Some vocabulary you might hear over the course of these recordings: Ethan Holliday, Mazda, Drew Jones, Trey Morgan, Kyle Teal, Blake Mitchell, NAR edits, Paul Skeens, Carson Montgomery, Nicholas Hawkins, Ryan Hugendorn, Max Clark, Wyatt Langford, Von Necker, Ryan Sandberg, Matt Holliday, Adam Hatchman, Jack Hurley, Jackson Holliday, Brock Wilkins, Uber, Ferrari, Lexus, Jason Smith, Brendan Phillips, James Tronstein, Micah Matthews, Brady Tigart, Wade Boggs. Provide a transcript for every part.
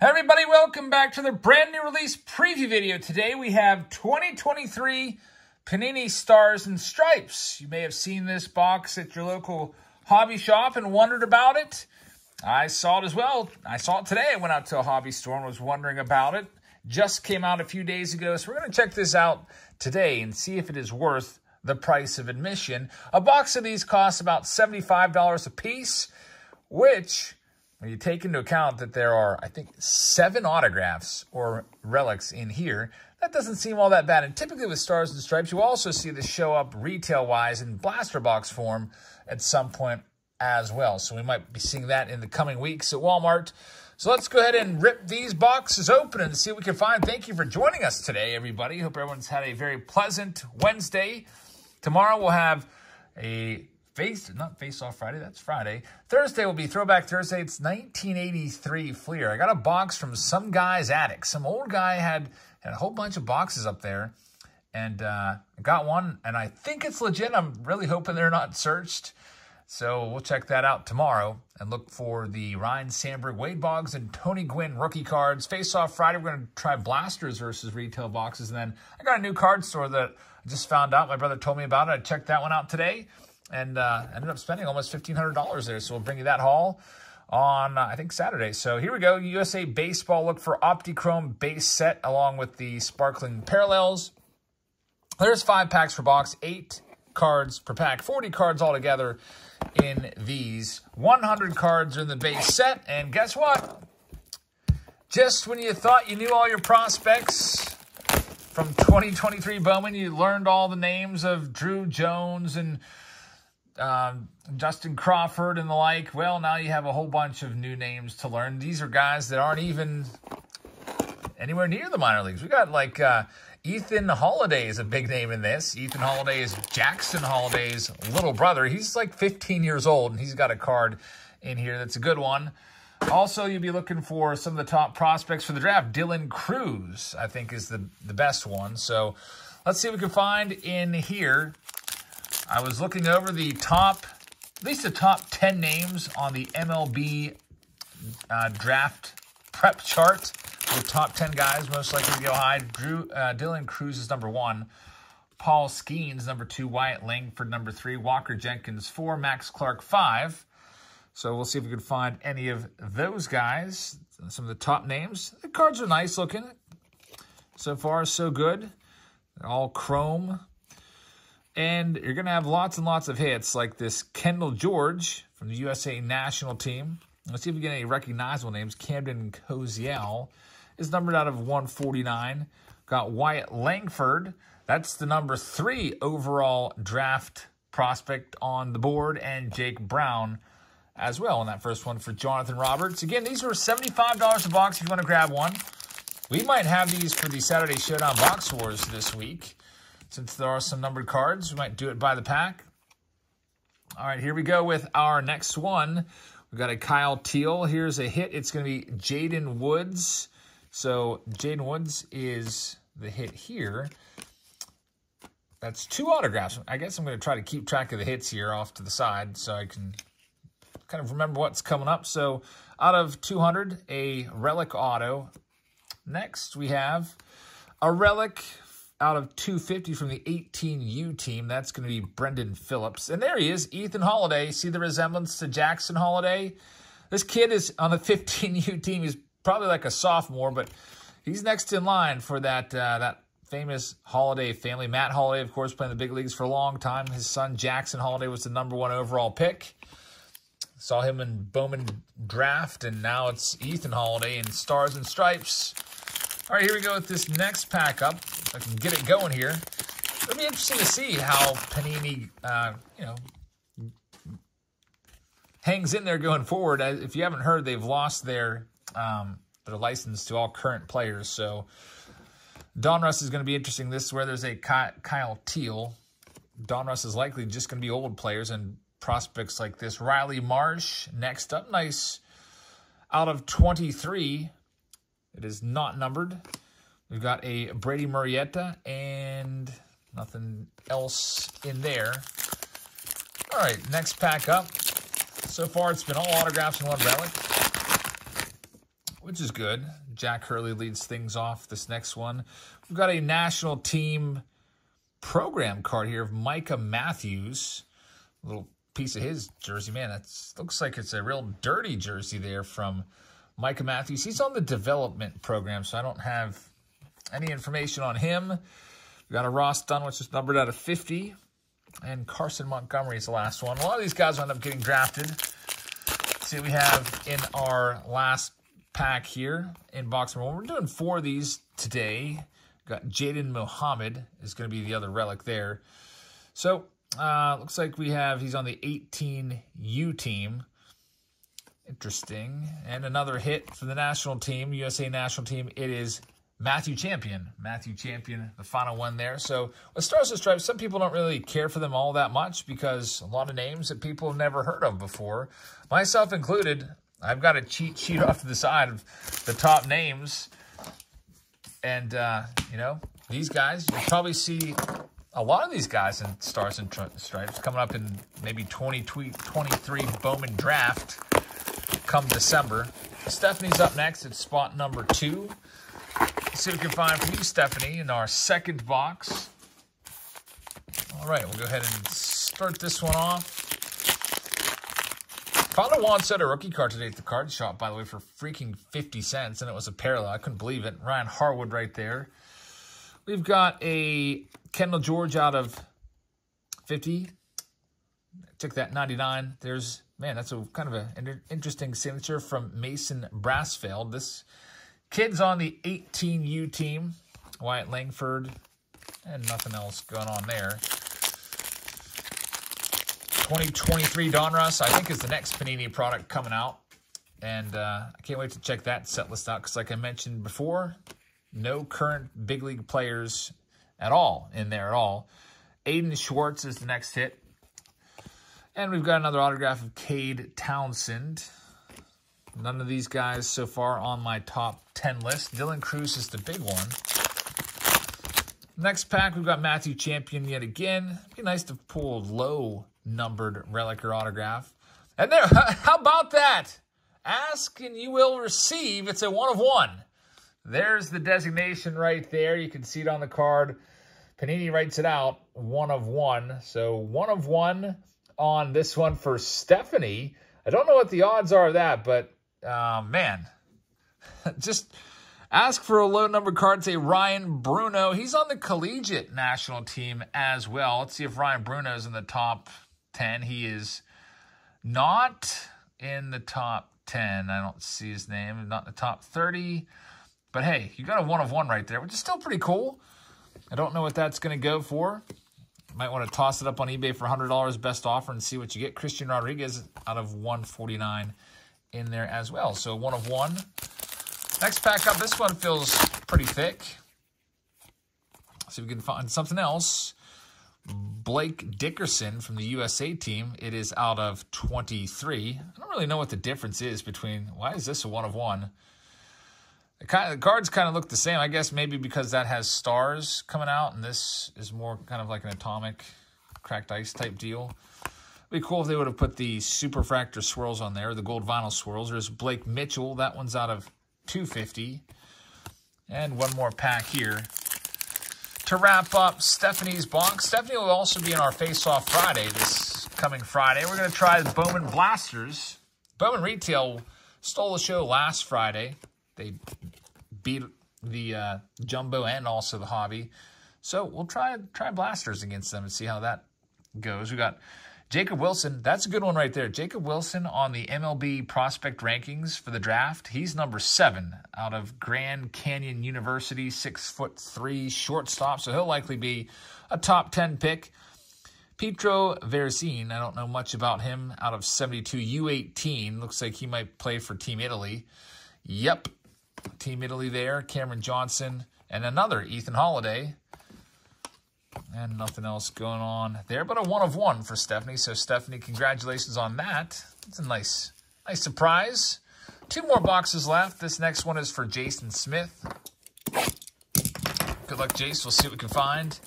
Hey everybody, welcome back to the brand new release preview video. Today we have 2023 Panini Stars and Stripes. You may have seen this box at your local hobby shop and wondered about it. I saw it as well. I saw it today. I went out to a hobby store and was wondering about it. Just came out a few days ago, so we're going to check this out today and see if it is worth the price of admission. A box of these costs about $75 a piece, which, when you take into account that there are, I think, 7 autographs or relics in here, that doesn't seem all that bad. And typically with Stars and Stripes, you also see this show up retail-wise in blaster box form at some point as well. So we might be seeing that in the coming weeks at Walmart. So let's go ahead and rip these boxes open and see what we can find. Thank you for joining us today, everybody. Hope everyone's had a very pleasant Wednesday. Tomorrow we'll have a Face-Off Friday, that's Friday. Thursday will be Throwback Thursday. It's 1983 Fleer. I got a box from some guy's attic. Some old guy had a whole bunch of boxes up there, and got one, and I think it's legit. I'm really hoping they're not searched. So we'll check that out tomorrow and look for the Ryan Sandberg, Wade Boggs, and Tony Gwynn rookie cards. Face-Off Friday, we're going to try blasters versus retail boxes. And then I got a new card store that I just found out. My brother told me about it. I checked that one out today. And ended up spending almost $1,500 there. So we'll bring you that haul on, I think, Saturday. So here we go. USA Baseball. Look for Optichrome base set along with the sparkling parallels. There's 5 packs per box, 8 cards per pack, 40 cards altogether in these. 100 cards are in the base set. And guess what? Just when you thought you knew all your prospects from 2023 Bowman, you learned all the names of Drew Jones and Justin Crawford and the like. Well, now you have a whole bunch of new names to learn. These are guys that aren't even anywhere near the minor leagues. We got like Ethan Holliday is a big name in this. Ethan Holliday is Jackson Holliday's little brother. He's like 15 years old, and he's got a card in here that's a good one. Also, you'll be looking for some of the top prospects for the draft. Dylan Crews, I think, is the best one. So let's see what we can find in here. I was looking over the top, at least the top 10 names on the MLB draft prep chart. The top 10 guys most likely to go high. Dylan Crews is number 1. Paul Skeens, number 2. Wyatt Langford, number 3. Walker Jenkins, 4. Max Clark, 5. So we'll see if we can find any of those guys. Some of the top names. The cards are nice looking. So far, so good. They're all chrome. And you're going to have lots and lots of hits like this Kendall George from the USA national team. Let's see if we get any recognizable names. Camden Coziel is numbered out of 149. Got Wyatt Langford. That's the number 3 overall draft prospect on the board. And Jake Brown as well on that first one for Jonathan Roberts. Again, these were $75 a box if you want to grab one. We might have these for the Saturday Showdown Box Wars this week. Since there are some numbered cards, we might do it by the pack. All right, here we go with our next one. We've got a Kyle Teal. Here's a hit. It's going to be Jaden Woods. So Jaden Woods is the hit here. That's 2 autographs. I guess I'm going to try to keep track of the hits here off to the side so I can kind of remember what's coming up. So out of 200, a relic auto. Next, we have a relic out of 250 from the 18U team. That's going to be Brendan Phillips. And there he is, Ethan Holliday. See the resemblance to Jackson Holliday? This kid is on the 15U team. He's probably like a sophomore, but he's next in line for that famous Holliday family. Matt Holliday, of course, playing the big leagues for a long time. His son, Jackson Holliday, was the number 1 overall pick. Saw him in Bowman draft, and now it's Ethan Holliday in Stars and Stripes. All right, here we go with this next pack up. If I can get it going here. It'll be interesting to see how Panini, hangs in there going forward. If you haven't heard, they've lost their license to all current players. So Donruss is going to be interesting. This is where there's a Kyle Teal. Donruss is likely just going to be old players and prospects like this. Riley Marsh next up. Nice. Out of 23. It is not numbered. We've got a Brady Marietta and nothing else in there. All right, next pack up. So far, it's been all autographs and one relic. which is good. Jack Hurley leads things off this next one. We've got a national team program card here of Micah Matthews. A little piece of his jersey. Man, that looks like it's a real dirty jersey there from Micah Matthews. He's on the development program, so I don't have any information on him. We've got a Ross Dunn, which is numbered out of 50. And Carson Montgomery is the last one. A lot of these guys will end up getting drafted. Let's see what we have in our last pack here in box number one. We're doing 4 of these today. Got Jaden Muhammad is going to be the other relic there. So looks like we have, he's on the 18U team. Interesting. And another hit for the national team, USA national team. It is Matthew Champion. Matthew Champion, the final one there. So with Stars and Stripes, some people don't really care for them all that much because a lot of names that people have never heard of before, myself included. I've got a cheat sheet off to the side of the top names. And, you know, these guys, you'll probably see a lot of these guys in Stars and Stripes coming up in maybe 2023 Bowman Draft come December. Stephanie's up next. It's spot number 2. Let's see what we can find for you, Stephanie, in our second box. All right, we'll go ahead and start this one off. Found a Juan Soto rookie card today at the card shop, by the way, for freaking 50 cents, and it was a parallel. I couldn't believe it. Ryan Harwood right there. We've got a Kendall George out of 50. Took that 99. There's, man, that's a kind of an interesting signature from Mason Brassfield. This kid's on the 18U team, Wyatt Langford, and nothing else going on there. 2023 Donruss, I think, is the next Panini product coming out. And I can't wait to check that set list out because, like I mentioned before, no current big league players at all in there at all. Aiden Schwartz is the next hit. And we've got another autograph of Cade Townsend. None of these guys so far on my top 10 list. Dylan Crews is the big one. Next pack, we've got Matthew Champion yet again. It'd be nice to pull a low-numbered relic or autograph. And there, how about that? Ask and you will receive. It's a 1 of 1. There's the designation right there. You can see it on the card. Panini writes it out, 1 of 1. So 1 of 1 on this one for Stephanie. I don't know what the odds are of that, but... man, just ask for a low-numbered card. Say Ryan Bruno. He's on the collegiate national team as well. Let's see if Ryan Bruno's in the top 10. He is not in the top 10. I don't see his name. Not in the top 30. But, hey, you got a 1 of 1 right there, which is still pretty cool. I don't know what that's going to go for. Might want to toss it up on eBay for $100 best offer and see what you get. Christian Rodriguez out of 149. In there as well. So 1 of 1. Next pack up, this one feels pretty thick. Let's see if we can find something else. Blake Dickerson from the USA team. It is out of 23. I don't really know what the difference is between, why is this a 1 of 1? The cards kind of look the same. I guess maybe because that has stars coming out and this is more kind of like an atomic cracked ice type deal. It'd be cool if they would have put the Superfractor swirls on there, the gold vinyl swirls. There's Blake Mitchell. That one's out of 250. And one more pack here. To wrap up Stephanie's box, Stephanie will also be in our Face-Off Friday this coming Friday. We're going to try the Bowman Blasters. Bowman Retail stole the show last Friday. They beat the Jumbo and also the Hobby. So we'll try Blasters against them and see how that goes. We got... Jacob Wilson, that's a good one right there. Jacob Wilson on the MLB prospect rankings for the draft. He's number 7 out of Grand Canyon University, 6'3", shortstop. So he'll likely be a top 10 pick. Pietro Vercin, I don't know much about him, out of 72, U18. Looks like he might play for Team Italy. Yep, Team Italy there. Cameron Johnson and another Ethan Holliday. And nothing else going on there, but a 1 of 1 for Stephanie. So, Stephanie, congratulations on that. It's a nice surprise. 2 more boxes left. This next one is for Jason Smith. Good luck, Jace. We'll see what we can find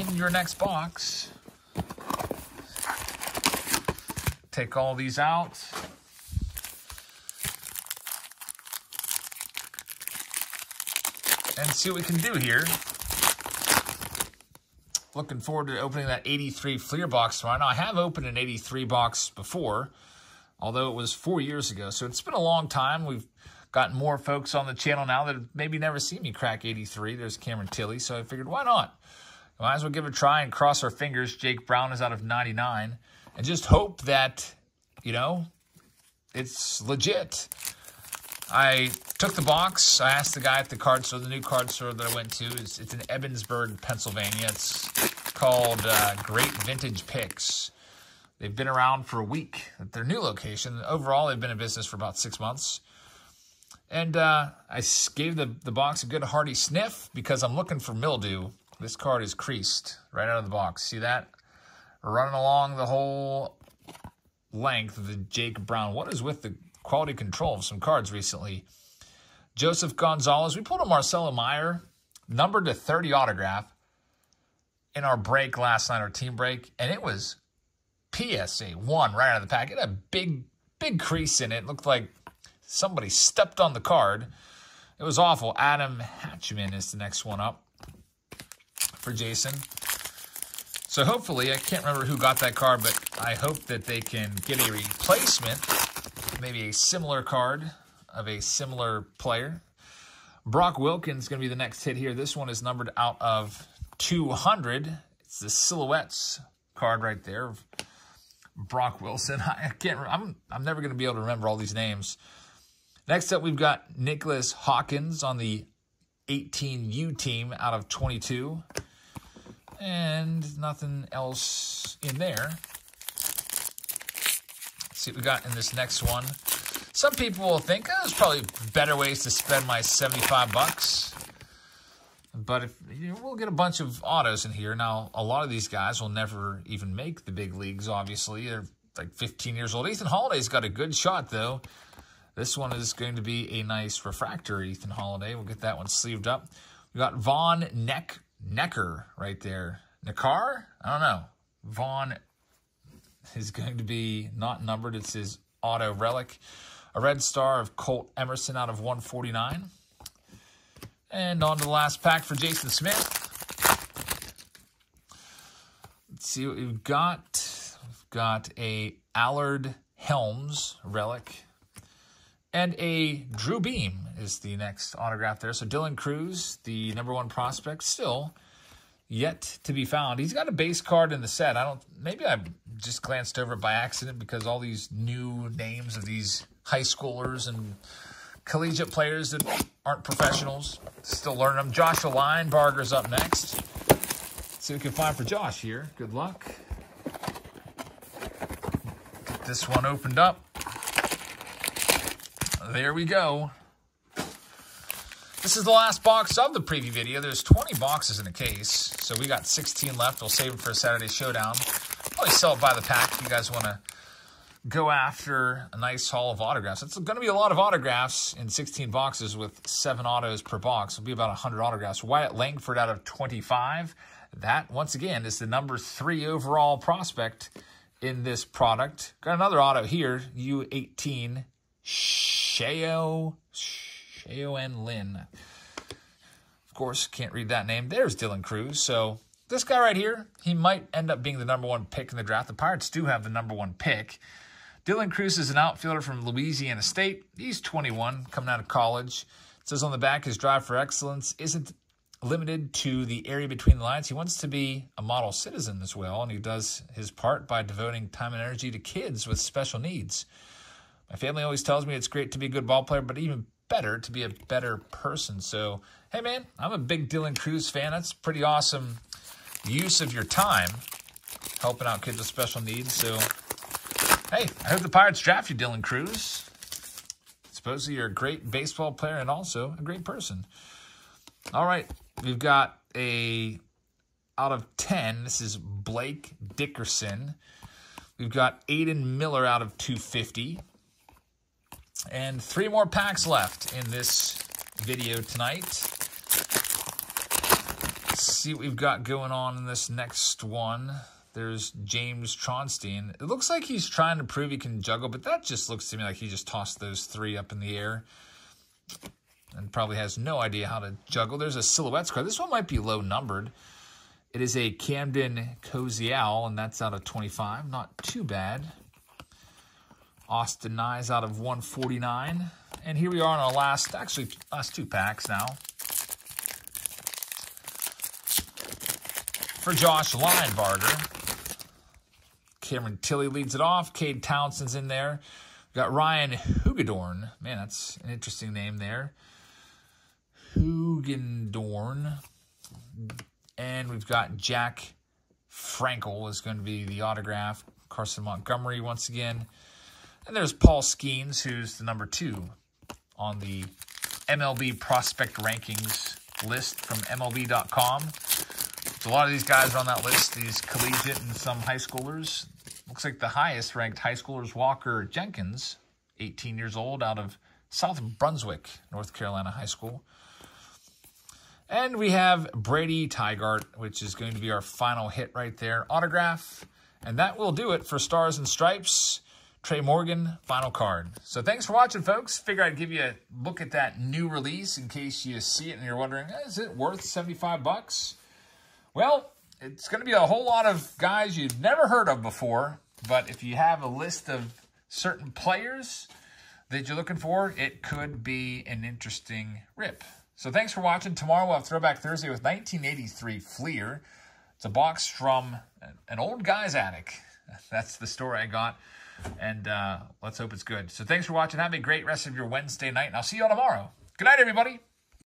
in your next box. Take all these out. and see what we can do here. Looking forward to opening that 83 Fleer box tomorrow. Now, I have opened an 83 box before, although it was 4 years ago, so it's been a long time. We've gotten more folks on the channel now that have maybe never seen me crack 83. There's Cameron Tilley, so I figured, why not? Might as well give it a try and cross our fingers. Jake Brown is out of 99, and just hope that, you know, it's legit. I took the box. I asked the guy at the card store, the new card store that I went to. It's in Ebensburg, Pennsylvania. It's called Great Vintage Picks. They've been around for a week at their new location. Overall, they've been in business for about 6 months. And I gave the box a good hearty sniff because I'm looking for mildew. This card is creased right out of the box. See that? Running along the whole length of the Jake Brown. What is with the quality control of some cards recently? Joseph Gonzalez. We pulled a Marcelo Meyer, numbered to 30 autograph in our break last night, our team break, and it was PSA 1 right out of the pack. It had a big crease in it. It looked like somebody stepped on the card. It was awful. Adam Hatchman is the next one up for Jason. So hopefully, I can't remember who got that card, but I hope that they can get a replacement, maybe a similar card of a similar player. Brock Wilkins is going to be the next hit here. This one is numbered out of 200. It's the Silhouettes card right there of Brock Wilson. I can't remember. I'm never going to be able to remember all these names. Next up, we've got Nicholas Hawkins on the 18U team out of 22. And nothing else in there. Let's see what we got in this next one. Some people will think, oh, there's probably better ways to spend my 75 bucks. But if, you know, we'll get a bunch of autos in here. Now, a lot of these guys will never even make the big leagues, obviously. They're like 15 years old. Ethan Holliday's got a good shot, though. This one is going to be a nice refractor, Ethan Holliday. We'll get that one sleeved up. We got Von Necker right there. Necker? I don't know. Vaughn is going to be not numbered. It's his auto relic. A red star of Colt Emerson out of 149. And on to the last pack for Jason Smith. Let's see what we've got. We've got a Allard Helms relic. And a Drew Beam is the next autograph there. So Dylan Crews, the #1 prospect, still yet to be found. He's got a base card in the set. Maybe I just glanced over it by accident because all these new names of these high schoolers and collegiate players that aren't professionals still learn them. Joshua Linebarger's up next. Let's see what we can find for Josh here. Good luck. Get this one opened up. There we go. This is the last box of the preview video. There's 20 boxes in a case, so we got 16 left. We'll save it for Saturday's showdown. Probably sell it by the pack if you guys want to go after a nice haul of autographs. It's going to be a lot of autographs in 16 boxes with 7 autos per box. It'll be about 100 autographs. Wyatt Langford out of 25. That, once again, is the #3 overall prospect in this product. Got another auto here, U18. Sheo and Lynn. Of course, can't read that name. There's Dylan Crews. So this guy right here, he might end up being the #1 pick in the draft. The Pirates do have the #1 pick. Dylan Crews is an outfielder from Louisiana State. He's 21, coming out of college. It says on the back, his drive for excellence isn't limited to the area between the lines. He wants to be a model citizen as well, and he does his part by devoting time and energy to kids with special needs. My family always tells me it's great to be a good ball player, but even better to be a better person. So, hey, man, I'm a big Dylan Crews fan. That's pretty awesome use of your time, helping out kids with special needs. So, hey, I hope the Pirates draft you, Dylan Crews. Supposedly you're a great baseball player and also a great person. All right, we've got a out of 10. This is Blake Dickerson. We've got Aiden Miller out of 250. And 3 more packs left in this video tonight. Let's see what we've got going on in this next one. There's James Tronstein. It looks like he's trying to prove he can juggle, but that just looks to me like he just tossed those 3 up in the air. and probably has no idea how to juggle. There's a Silhouettes card. This one might be low numbered. It is a Camden Coziel, and that's out of 25. Not too bad. Austin Nyes out of 149. And here we are on our last two packs now. For Josh Linebarger. Cameron Tilley leads it off. Cade Townsend's in there. We've got Ryan Hugendorn. Man, that's an interesting name there. Hugendorn. And we've got Jack Frankel is going to be the autograph. Carson Montgomery once again. And there's Paul Skeens, who's the number 2 on the MLB prospect rankings list from MLB.com. So a lot of these guys are on that list, these collegiate and some high schoolers. Looks like the highest ranked high schooler is Walker Jenkins, 18 years old, out of South Brunswick, North Carolina High School. And we have Brady Tigart, which is going to be our final hit right there. Autograph. And that will do it for Stars and Stripes. Trey Morgan, final card. So thanks for watching, folks. Figure I'd give you a look at that new release in case you see it and you're wondering, is it worth $75? Well, it's going to be a whole lot of guys you've never heard of before. But if you have a list of certain players that you're looking for, it could be an interesting rip. So thanks for watching. Tomorrow we'll have Throwback Thursday with 1983 Fleer. It's a box from an old guy's attic. That's the story I got. And let's hope it's good. So thanks for watching. Have a great rest of your Wednesday night. And I'll see you all tomorrow. Good night, everybody.